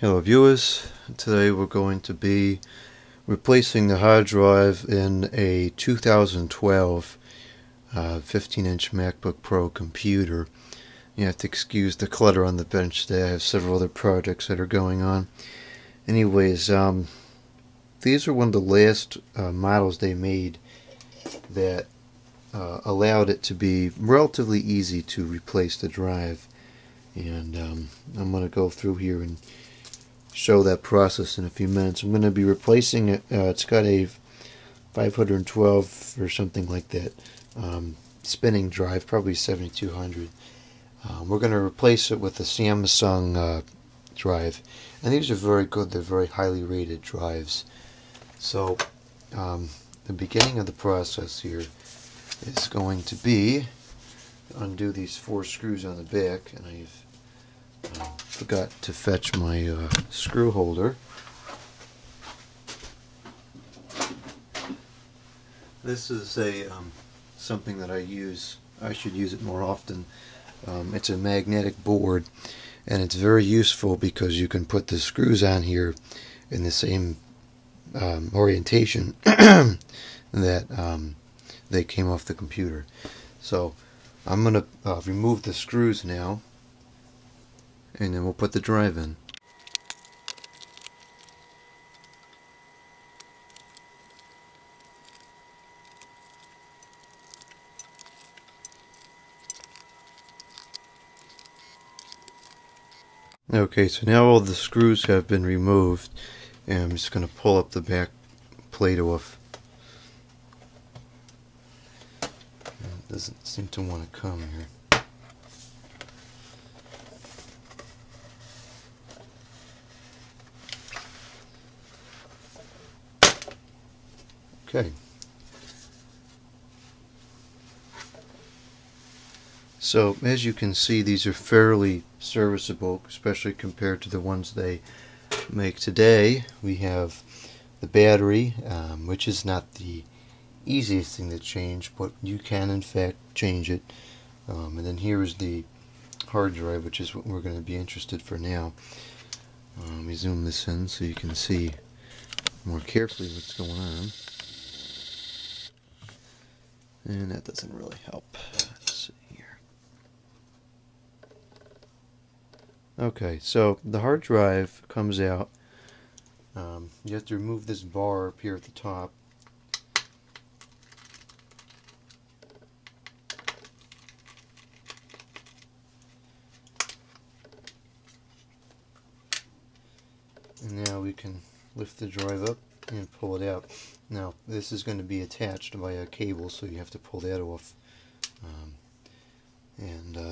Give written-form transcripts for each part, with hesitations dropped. Hello viewers, today we're going to be replacing the hard drive in a 2012 15-inch MacBook Pro computer. You have to excuse the clutter on the bench there, I have several other projects that are going on. Anyways, these are one of the last models they made that allowed it to be relatively easy to replace the drive. And I'm going to go through here and show that process in a few minutes. I'm going to be replacing it. It's got a 512 or something like that spinning drive, probably 7200. We're going to replace it with a Samsung drive, and these are very good. They're very highly rated drives. So the beginning of the process here is going to be undo these four screws on the back, and I've forgot to fetch my screw holder. This is a something that I use. I should use it more often. It's a magnetic board, and it's very useful because you can put the screws on here in the same orientation that they came off the computer. So I'm going to remove the screws now, and then we'll put the drive in. Okay, so now all the screws have been removed, and I'm just going to pull up the back plate off. Doesn't seem to want to come here. Okay. So as you can see, these are fairly serviceable, especially compared to the ones they make today. We have the battery, which is not the easiest thing to change, but you can in fact change it, and then here is the hard drive, which is what we're going to be interested for now. Let me zoom this in so you can see more carefully what's going on, and that doesn't really help. Let's see here. Okay, so the hard drive comes out. You have to remove this bar up here at the top. And now we can lift the drive up and pull it out. Now this is going to be attached by a cable, so you have to pull that off.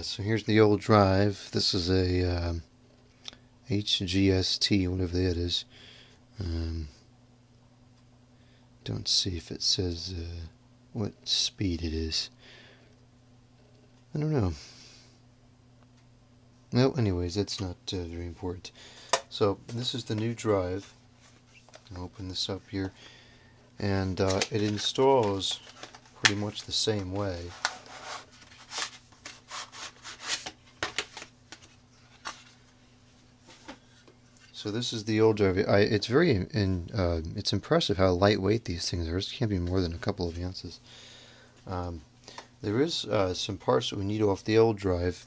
So here's the old drive. This is a HGST, whatever that is. Don't see if it says what speed it is. I don't know. Well, anyways, that's not very important. So this is the new drive. I'll open this up here, and it installs pretty much the same way. So this is the old drive. It's very, it's impressive how lightweight these things are. It can't be more than a couple of ounces. There is some parts that we need off the old drive.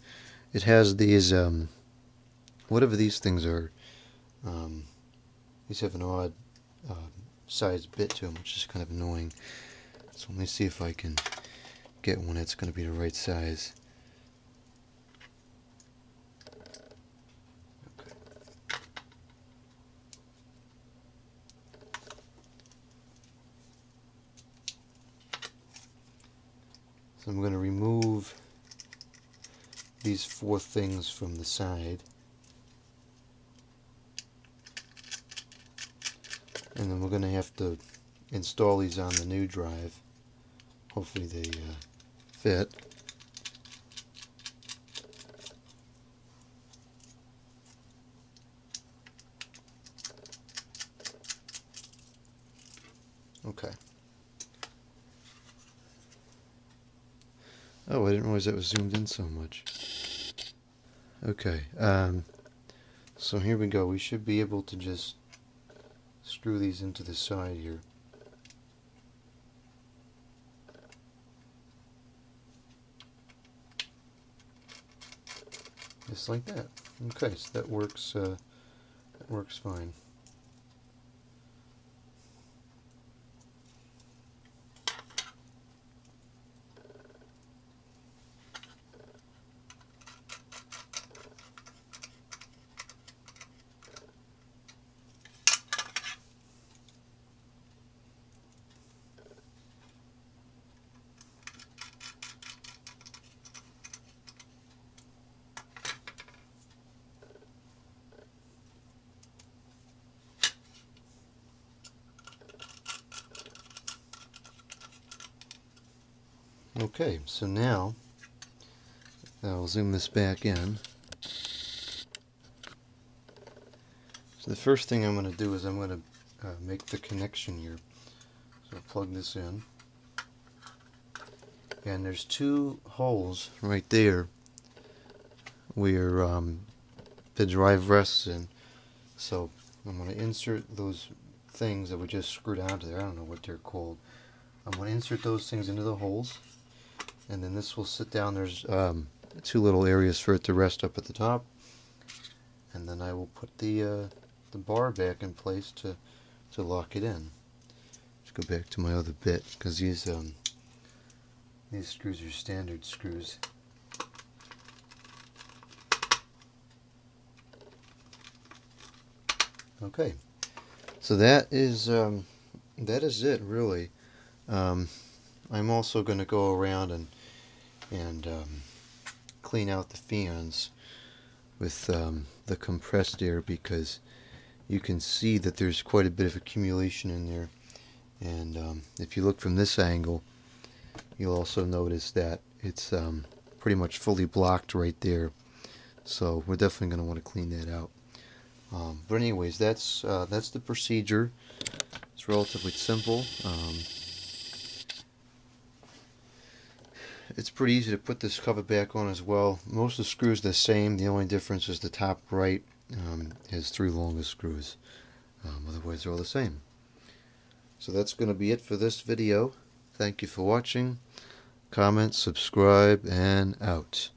It has these, whatever these things are. These have an odd sized bit to them, which is kind of annoying. So let me see if I can get one that's going to be the right size. Okay. So I'm going to remove these four things from the side, and then we're going to have to install these on the new drive. Hopefully they fit. Okay. Oh, I didn't realize that was zoomed in so much. Okay. So here we go. We should be able to just screw these into the side here. Just like that. Okay, so that works fine. Okay, so now I'll zoom this back in. So the first thing I'm going to do is I'm going to make the connection here. So I'll plug this in, and there's two holes right there where the drive rests in. So I'm going to insert those things that were just screwed onto there. I don't know what they're called. I'm going to insert those things into the holes. And then this will sit down. There's two little areas for it to rest up at the top, and then I will put the bar back in place to lock it in. Let's go back to my other bit, because these screws are standard screws. Okay, so that is it really. I'm also going to go around and clean out the fans with the compressed air, because you can see that there's quite a bit of accumulation in there, and if you look from this angle you'll also notice that it's pretty much fully blocked right there, so we're definitely going to want to clean that out. But anyways, that's the procedure. It's relatively simple. It's pretty easy to put this cover back on as well. Most of the screws are the same. The only difference is the top right has three longer screws. Otherwise they're all the same. So that's going to be it for this video. Thank you for watching. Comment, subscribe, and out.